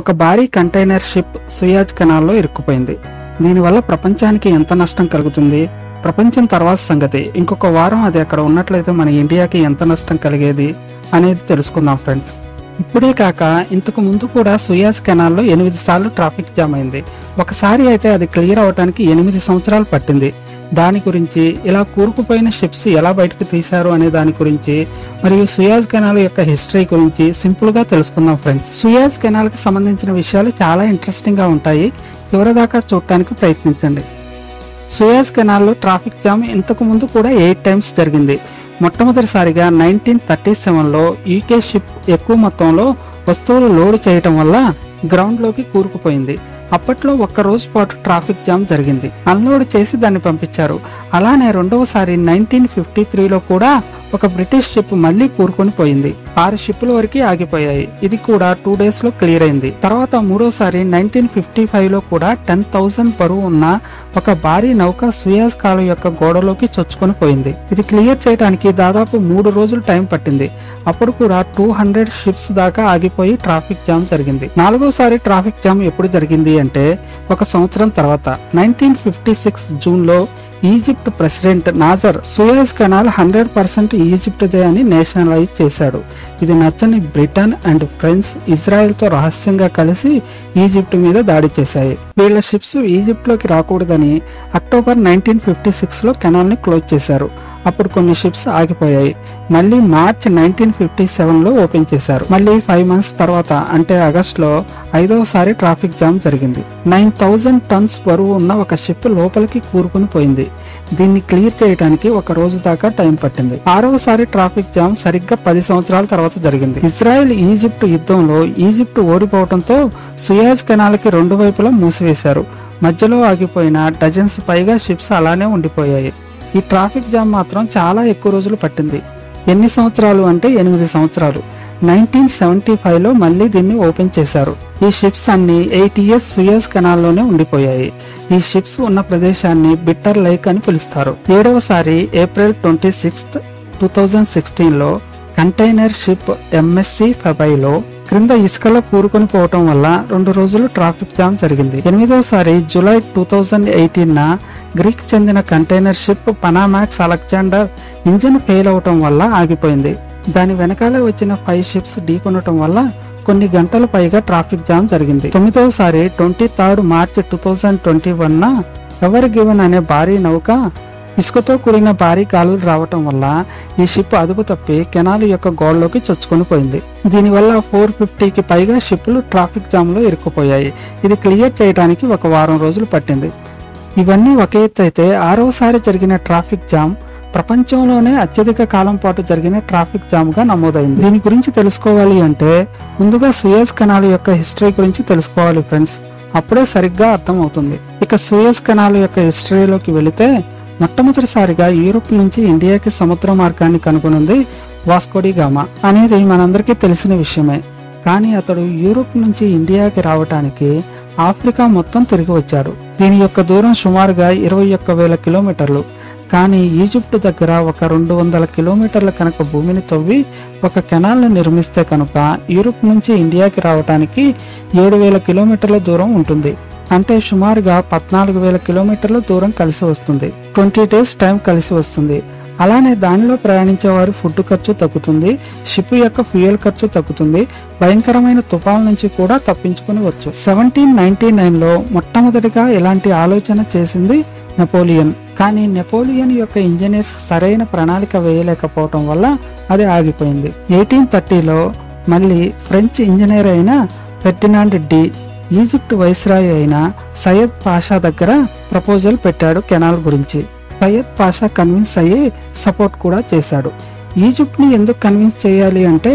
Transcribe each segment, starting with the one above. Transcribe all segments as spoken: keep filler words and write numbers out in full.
ఒక భారీ container ship Suez కెనాల్లో ఇరుక్కుపోయింది. దీనివల్ల ప్రపంచానికి ఎంత నష్టం కలుగుతుంది? ప్రపంచం తర్వాత సంగతి. ఇంకొక వారం అది అక్కడ ఉన్నట్లయితే మన ఇండియాకి ఎంత నష్టం కలిగేది అనేది తెలుసుకుందాం ఫ్రెండ్స్. ఇప్పుడే కాక ఇంతకు ముందు కూడా సుయాజ్ కెనాల్లో ఎనిమిది సార్లు ట్రాఫిక్ జామ్ అయింది. ఒకసారి అయితే అది క్లియర్ అవడానికి ఎనిమిది సంవత్సరాలు పట్టింది. దాని గురించి, ఇలా కూరుకుపోయిన షిప్స్ ఎలా బయటకు తీశారు అనే దాని గురించి, మరియు సుయాజ్ కెనాల్ యొక్క హిస్టరీ గురించి సింపుల్గా తెలుసుకుందాం ఫ్రెండ్స్. సుయాజ్ కెనాల్కి సంబంధించిన విషయాలు చాలా ఇంట్రెస్టింగ్గా ఉంటాయి. చివరిదాకా చూడటానికి ప్రయత్నించండి. సుయాజ్ కెనాల్లో ట్రాఫిక్ జామ్ ఇంతకు ముందు కూడా ఎయిట్ టైమ్స్ జరిగింది. మొట్టమొదటిసారిగా నైన్టీన్ థర్టీ సెవెన్లో యూకే షిప్ ఎక్కువ మొత్తంలో వస్తువులు లోడ్ చేయటం వల్ల గ్రౌండ్లోకి కూరుకుపోయింది. అప్పట్లో ఒక్క రోజు పాటు ట్రాఫిక్ జామ్ జరిగింది. అన్లోడ్ చేసి దాన్ని పంపించారు. అలానే రెండవసారి నైన్టీన్ ఫిఫ్టీ త్రీలో కూడా ఒక బ్రిటిష్ షిప్ మళ్లీ కూరుకొని పోయింది. ఆరు షిప్పుల వరకు ఆగిపోయాయి. ఇది కూడా టూ డేస్ లో క్లియర్ అయింది. తర్వాత మూడోసారి నైన్టీన్ ఫిఫ్టీ ఫైవ్ లో కూడా టెన్ థౌసండ్ బరువు ఉన్న ఒక భారీ నౌక సుయాజ్ కాలువ యొక్క గోడలోకి చొచ్చుకొని పోయింది. ఇది క్లియర్ చేయడానికి దాదాపు మూడు రోజులు టైం పట్టింది. అప్పుడు కూడా టూ హండ్రెడ్ షిప్స్ దాకా ఆగిపోయి ట్రాఫిక్ జామ్ జరిగింది. నాలుగోసారి ట్రాఫిక్ జామ్ ఎప్పుడు జరిగింది అంటే ఒక సంవత్సరం తర్వాత నైన్టీన్ ఫిఫ్టీ సిక్స్ జూన్ లో Egypt president Nasser Suez canal hundred percent ఈజిప్ట్దే అని నేషనలైజ్ చేశాడు. ఇది నచ్చని బ్రిటన్ అండ్ ఫ్రెండ్స్ ఇజ్రాయెల్తో రహస్యంగా కలిసి ఈజిప్ట్ మీద దాడి చేశాయి. వీళ్ళ షిప్స్ ఈజిప్ట్లోకి రాకూడదని అక్టోబర్ నైన్టీన్ ఫిఫ్టీ సిక్స్లో కెనాల్ని క్లోజ్ చేశారు. అప్పుడు కొన్ని షిప్స్ ఆగిపోయాయి. మళ్ళీ మార్చ్ నైన్టీన్ ఫిఫ్టీ సెవెన్లో ఓపెన్ చేశారు. మళ్ళీ ఫైవ్ మంత్స్ తర్వాత అంటే ఆగస్టులో ఐదవసారి ట్రాఫిక్ జామ్ జరిగింది. నైన్ థౌజండ్ టన్స్ బరువు ఉన్న ఒక షిప్ లోపలికి కూరుకుని పోయింది. దీన్ని క్లియర్ చేయడానికి ఒక రోజు దాకా టైం పట్టింది. ఆరవసారి ట్రాఫిక్ జామ్ సరిగ్గా పది సంవత్సరాల తర్వాత జరిగింది. ఇజ్రాయెల్ ఈజిప్ట్ యుద్ధంలో ఈజిప్ట్ ఓడిపోవడంతో సుయాజ్ కెనాల్కి రెండు వైపులా మూసివేశారు. మధ్యలో ఆగిపోయిన డజన్స్ పైగా షిప్స్ అలానే ఉండిపోయాయి. ఈ ట్రాఫిక్ జామ్ మాత్రం చాలా ఎక్కువ రోజులు పట్టింది. ఎన్ని సంవత్సరాలు అంటే ఎనిమిది సంవత్సరాలు. నైన్టీన్ సెవెంటీ ఫైవ్లో మళ్ళీ దీన్ని ఓపెన్ చేశారు. ఈ షిప్స్ అన్ని ఎయిట్ ఇయర్స్ సుయజ్ కెనాల్లోనే ఉండిపోయాయి. ఈ షిప్స్ ఉన్న ప్రదేశాన్ని బిట్టర్ లేక్ అని పిలుస్తారు. ఏడవసారి April twenty sixth two thousand సిక్స్టీన్లో కంటైనర్ షిప్ ఎంఎస్సి ఫెబైలో క్రింద ఇసుకలో కూరుకొని పోవటం వల్ల రెండు రోజులు ట్రాఫిక్ జామ్ జరిగింది. ఎనిమిదోసారి జూలై టూ థౌజండ్ ఎయిటీన్న గ్రీక్ చెందిన container ship Panamax Alexander engine fail అవటం వల్ల ఆగిపోయింది. దాని వెనకాల వచ్చిన ఫైవ్ షిప్స్ ఢీకొనటం వల్ల కొన్ని గంటల పైగా ట్రాఫిక్ జామ్ జరిగింది. తొమ్మిదోసారి twenty third March two thousand twenty వన్న ఎవర్ గివెన్ అనే భారీ నౌక ఇసుకతో కూడిన భారీ గాలులు రావటం వల్ల ఈ షిప్ అదుపు తప్పి కెనాల్ యొక్క గోడలోకి చొచ్చుకొని పోయింది. దీనివల్ల ఫోర్ ఫిఫ్టీకి పైగా షిప్లు ట్రాఫిక్ జామ్లో ఇరుక్కుపోయాయి. ఇది క్లియర్ చేయడానికి ఒక వారం రోజులు పట్టింది. ఇవన్నీ ఒక ఎత్తు అయితే ఆరోసారి జరిగిన ట్రాఫిక్ జామ్ ప్రపంచంలోనే అత్యధిక కాలం పాటు జరిగిన ట్రాఫిక్ జామ్ గా నమోదైంది. దీని గురించి తెలుసుకోవాలి అంటే ముందుగా సుయజ్ కెనాల్ యొక్క హిస్టరీ గురించి తెలుసుకోవాలి ఫ్రెండ్స్. అప్పుడే సరిగ్గా అర్థం అవుతుంది. ఇక సుయజ్ కెనాల్ యొక్క హిస్టరీలోకి వెళితే మొట్టమొదటిసారిగా యూరోప్ నుంచి ఇండియాకి సముద్ర మార్గాన్ని కనుగొనుంది వాస్కోడి గామా అనేది మనందరికీ తెలిసిన విషయమే. కానీ అతడు యూరోప్ నుంచి ఇండియాకి రావటానికి ఆఫ్రికా మొత్తం తిరిగి వచ్చాడు. దీని యొక్క దూరం సుమారుగా ఇరవై ఒక్క వేల కిలోమీటర్లు. కానీ ఈజిప్ట్ దగ్గర ఒక రెండు వందల కిలోమీటర్ల కనుక భూమిని తవ్వి ఒక కెనాల్ను నిర్మిస్తే కనుక యూరోప్ నుంచి ఇండియాకి రావడానికి ఏడు వేల కిలోమీటర్ల దూరం ఉంటుంది. అంటే సుమారుగా పద్నాలుగు వేల కిలోమీటర్ల దూరం కలిసి వస్తుంది. ట్వంటీ డేస్ టైం కలిసి వస్తుంది. అలానే దానిలో ప్రయాణించే వారి ఫుడ్ ఖర్చు తగ్గుతుంది, షిప్ యొక్క ఫ్యూయల్ ఖర్చు తగ్గుతుంది, భయంకరమైన తుఫాన్ నుంచి కూడా తప్పించుకునవచ్చు. సెవెంటీన్ నైన్టీ నైన్లో మొట్టమొదటిగా ఇలాంటి ఆలోచన చేసింది నెపోలియన్. కానీ నెపోలియన్ యొక్క ఇంజనీర్స్ సరైన ప్రణాళిక వేయలేకపోవటం వల్ల అది ఆగిపోయింది. ఎయిటీన్ థర్టీలో మళ్ళీ ఫ్రెంచ్ ఇంజనీర్ అయిన ఫెర్డినాండ్ డి ఈజిప్ట్ వైస్రాయ్ అయిన సయ్యద్ పాషా దగ్గర ప్రపోజల్ పెట్టాడు కెనాల్ గురించి. సయ్యద్ పాషా కన్విన్స్ అయ్యి సపోర్ట్ కూడా చేశాడు. ఈజిప్ట్ని ఎందుకు కన్విన్స్ చేయాలి అంటే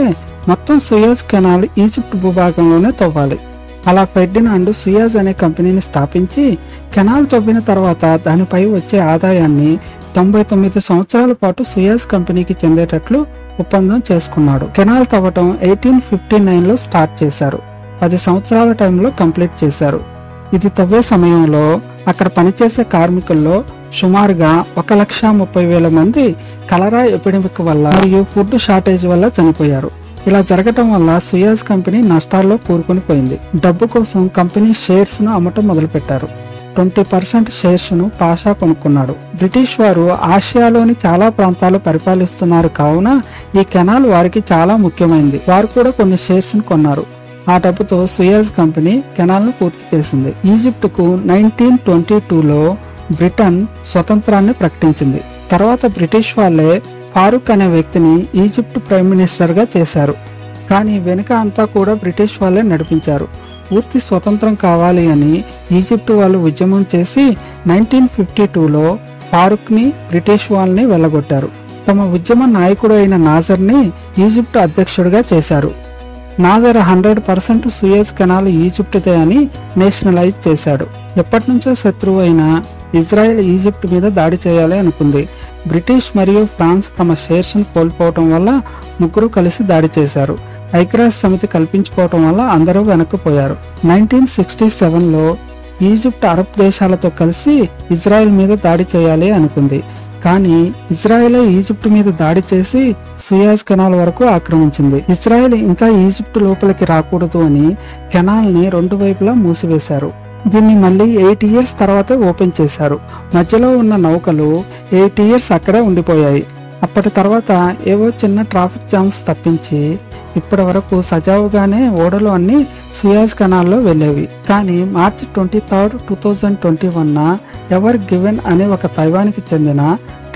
మొత్తం సుయాజ్ కెనాల్ ఈజిప్ట్ భూభాగంలోనే తవ్వాలి. అలా ఫెర్డినాండ్ సుయాజ్ అనే కంపెనీని స్థాపించి కెనాల్ తవ్విన తర్వాత దానిపై వచ్చే ఆదాయాన్ని తొంభై తొమ్మిది సంవత్సరాల పాటు సుయాజ్ కంపెనీకి చెందేటట్లు ఒప్పందం చేసుకున్నాడు. కెనాల్ తవ్వటం ఎయిటీన్ ఫిఫ్టీ నైన్లో స్టార్ట్ చేశారు. పది సంవత్సరాల టైంలో కంప్లీట్ చేశారు. ఇది తవ్వే సమయంలో అక్కడ పనిచేసే కార్మికుల్లో సుమారుగా ఒక లక్ష ముప్పై వేల మంది కలరా ఎపిడమిక్ వల్ల మరియు ఫుడ్ షార్టేజ్ వల్ల చనిపోయారు. ఇలా జరగటం వల్ల సుయజ్ కంపెనీ నష్టాల్లో కూరుకొని పోయింది. డబ్బు కోసం కంపెనీ షేర్స్ ను అమ్మటం మొదలుపెట్టారు. ట్వంటీ పర్సెంట్ షేర్స్ ను పాషా కొనుక్కున్నాడు. బ్రిటిష్ వారు ఆసియాలోని చాలా ప్రాంతాలు పరిపాలిస్తున్నారు కావున ఈ కెనాల్ వారికి చాలా ముఖ్యమైంది. వారు కూడా కొన్ని షేర్స్ ను కొన్నారు. ఆ డబ్బుతో సుయజ్ కంపెనీ కెనాల్ ను పూర్తి చేసింది. ఈజిప్ట్ కు నైన్టీన్ ట్వంటీ టూలో బ్రిటన్ స్వతంత్రాన్ని ప్రకటించింది. తర్వాత బ్రిటిష్ వాళ్లే ఫారూక్ అనే వ్యక్తిని ఈజిప్ట్ ప్రైమ్ మినిస్టర్ గా చేశారు. కానీ వెనుక అంతా కూడా బ్రిటిష్ వాళ్ళే నడిపించారు. పూర్తి స్వతంత్రం కావాలి అని ఈజిప్ట్ వాళ్ళు ఉద్యమం చేసి నైన్టీన్ ఫిఫ్టీ టూలో ఫారూక్ ని బ్రిటిష్ వాళ్ళని వెళ్ళగొట్టారు. తమ ఉద్యమ నాయకుడు అయిన నాజర్ ని ఈజిప్ట్ అధ్యక్షుడిగా చేశారు. Nasser hundred percent Suez canal ఈజిప్ట్దే అని నేషనలైజ్ చేశాడు. ఎప్పటి నుంచో శత్రువు అయిన ఇజ్రాయెల్ ఈజిప్ట్ మీద దాడి చేయాలి అనుకుంది. బ్రిటిష్ మరియు ఫ్రాన్స్ తమ షేర్స్ ను కోల్పోవటం వల్ల ముగ్గురు కలిసి దాడి చేశారు. ఐక్యరాజ్య సమితి కల్పించుకోవటం వల్ల అందరూ వెనక్కిపోయారు. నైన్టీన్ సిక్స్టీ సెవెన్ లో ఈజిప్ట్ అరబ్ దేశాలతో కలిసి ఇజ్రాయెల్ మీద దాడి చేయాలి అనుకుంది. కానీ ఇజ్రాయెల్ ఈజిప్ట్ మీద దాడి చేసి సుయజ్ కెనాల్ వరకు ఆక్రమించింది. ఇజ్రాయెల్ ఇంకా ఈజిప్ట్ లోపలికి రాకూడదు అని కెనాల్ ని రెండు వైపులా మూసివేశారు. దీన్ని మళ్ళీ ఎయిట్ ఇయర్స్ తర్వాత ఓపెన్ చేశారు. మధ్యలో ఉన్న నౌకలు ఎయిట్ ఇయర్స్ అక్కడే ఉండిపోయాయి. అప్పటి తర్వాత ఏవో చిన్న ట్రాఫిక్ జామ్స్ తప్పించి ఇప్పటి వరకు సజావుగానే ఓడలు అన్ని సుయజ్ కెనాల్లో వెళ్ళేవి. కానీ March twenty third two thousand twenty one Ever Given అనే ఒక తైవాన్కి చెందిన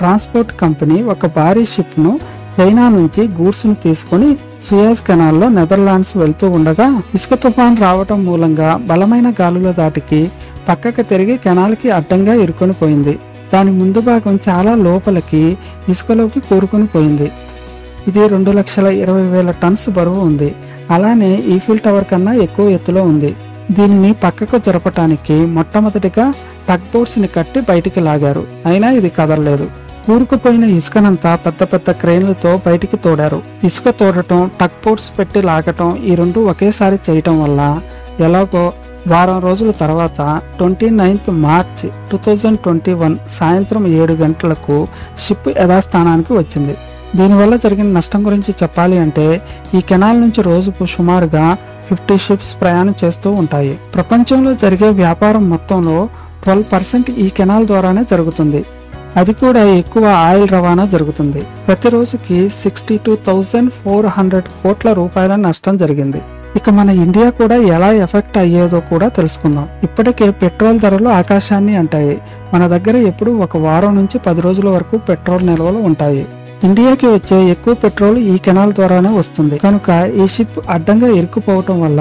ట్రాన్స్పోర్ట్ కంపెనీ ఒక భారీ షిప్ను చైనా నుంచి గూడ్స్ ను తీసుకుని సుయజ్ కెనాల్లో నెదర్లాండ్స్ వెళ్తూ ఉండగా ఇసుక తుఫాన్ రావటం మూలంగా బలమైన గాలుల దాటికి పక్కకు తిరిగి కెనాల్కి అడ్డంగా ఇరుకొని పోయింది. దాని ముందు భాగం చాలా లోపలికి ఇసుకలోకి కూరుకుని పోయింది. ఇది రెండు లక్షల ఇరవై వేల టన్స్ బరువు ఉంది. అలానే ఈఫిల్ టవర్ కన్నా ఎక్కువ ఎత్తులో ఉంది. దీనిని పక్కకు జరపటానికి మొట్టమొదటిగా టగ్ బోట్స్ ని కట్టి బయటికి లాగారు. అయినా ఇది కదలలేదు. కూరుకుపోయిన ఇసుకనంతా పెద్ద పెద్ద క్రేన్లతో బయటికి తోడారు. ఇసుక తోడటం, టక్ బోట్స్ పెట్టి లాగటం ఈ రెండు ఒకేసారి చేయటం వల్ల ఎలాగో వారం రోజుల తర్వాత twenty ninth March two thousand twenty one సాయంత్రం ఏడు గంటలకు షిప్ యథాస్థానానికి వచ్చింది. దీనివల్ల జరిగిన నష్టం గురించి చెప్పాలి అంటే ఈ కెనాల్ నుంచి రోజుకు సుమారుగా ఫిఫ్టీ షిప్స్ ప్రయాణం చేస్తూ ఉంటాయి. ప్రపంచంలో జరిగే వ్యాపారం మొత్తంలో ట్వెల్వ్ పర్సెంట్ ఈ కెనాల్ ద్వారానే జరుగుతుంది. అది కూడా ఎక్కువ ఆయిల్ రవాణా జరుగుతుంది. ప్రతిరోజుకి sixty two thousand four hundred కోట్ల రూపాయల నష్టం జరిగింది. ఇక మన ఇండియా కూడా ఎలా ఎఫెక్ట్ అయ్యేదో కూడా తెలుసుకుందాం. ఇప్పటికే పెట్రోల్ ధరలు ఆకాశాన్ని అంటాయి. మన దగ్గర ఎప్పుడు ఒక వారం నుంచి పది రోజుల వరకు పెట్రోల్ నిల్వలు ఉంటాయి. ఇండియాకి వచ్చే ఎక్కువ పెట్రోల్ ఈ కెనాల్ ద్వారానే వస్తుంది. కనుక ఈ షిప్ అడ్డంగా ఇరుక్కుపోవటం వల్ల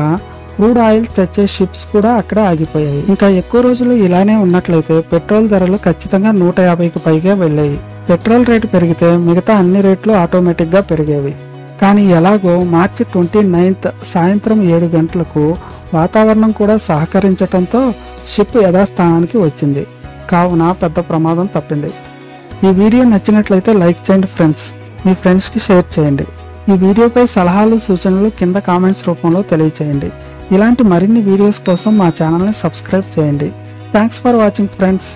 క్రూడ్ ఆయిల్ తెచ్చే షిప్స్ కూడా అక్కడ ఆగిపోయాయి. ఇంకా ఎక్కువ రోజులు ఇలానే ఉన్నట్లయితే పెట్రోల్ ధరలు ఖచ్చితంగా నూట యాభైకి పైగా వెళ్ళాయి. పెట్రోల్ రేటు పెరిగితే మిగతా అన్ని రేట్లు ఆటోమేటిక్ గా పెరిగేవి. కానీ ఎలాగో మార్చి ట్వంటీ నైన్త్ సాయంత్రం ఏడు గంటలకు వాతావరణం కూడా సహకరించడంతో షిప్ యథాస్థానానికి వచ్చింది. కావున పెద్ద ప్రమాదం తప్పింది. ఈ వీడియో నచ్చినట్లయితే లైక్ చేయండి ఫ్రెండ్స్. మీ ఫ్రెండ్స్ కి షేర్ చేయండి. ఈ వీడియోపై సలహాలు సూచనలు కింద కామెంట్స్ రూపంలో తెలియచేయండి. ఇలాంటి మరిన్ని వీడియోస్ కోసం మా ఛానల్ని సబ్స్క్రైబ్ చేయండి. Thanks for watching friends.